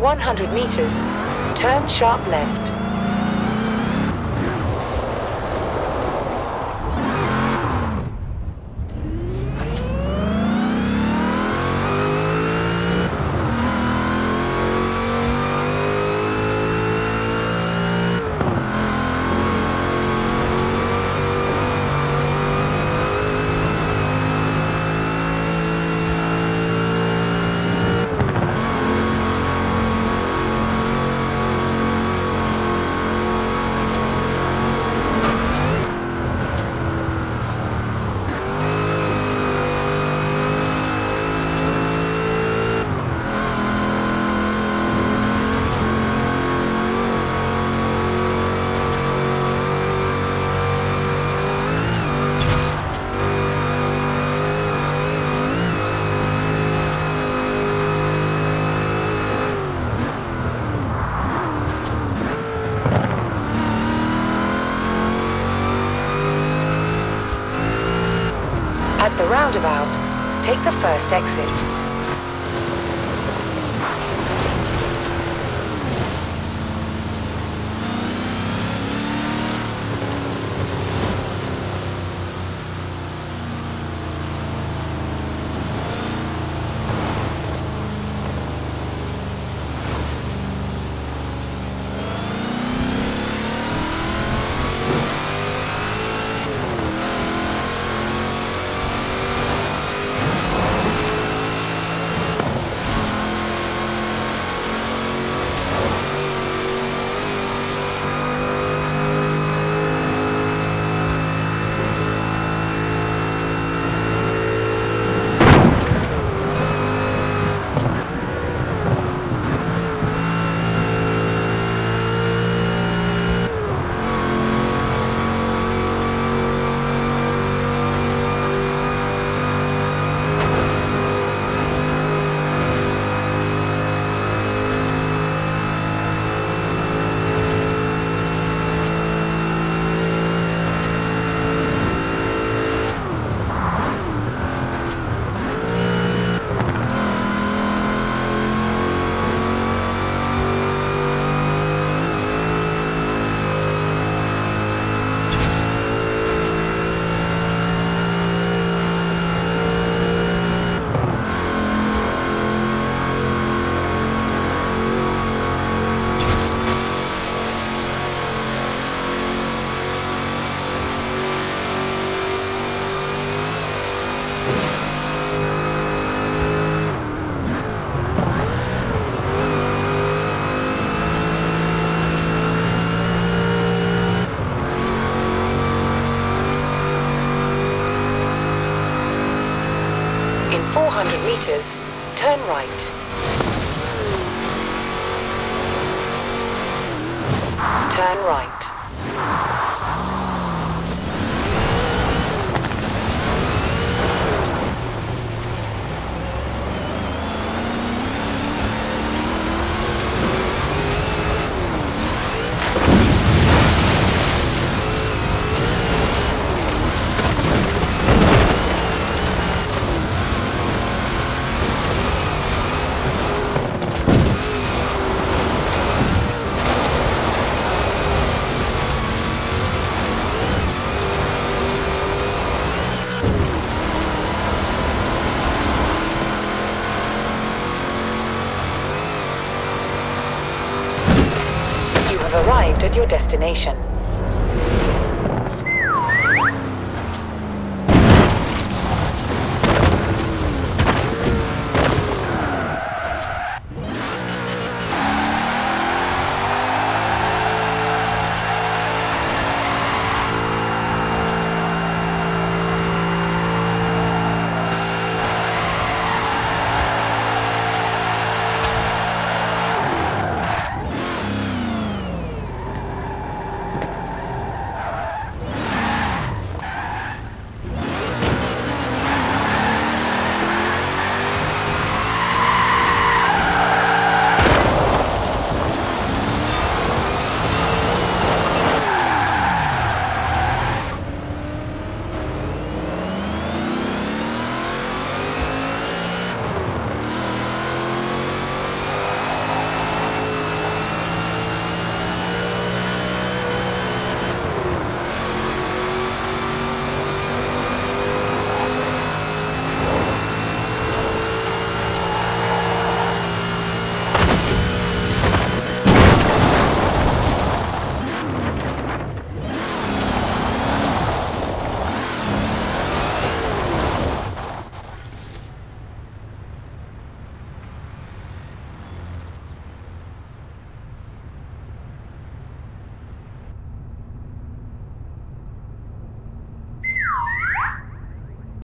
in 100 meters, turn sharp left. At the roundabout, take the first exit. In 400 meters, turn right. Turn right. Arrived at your destination.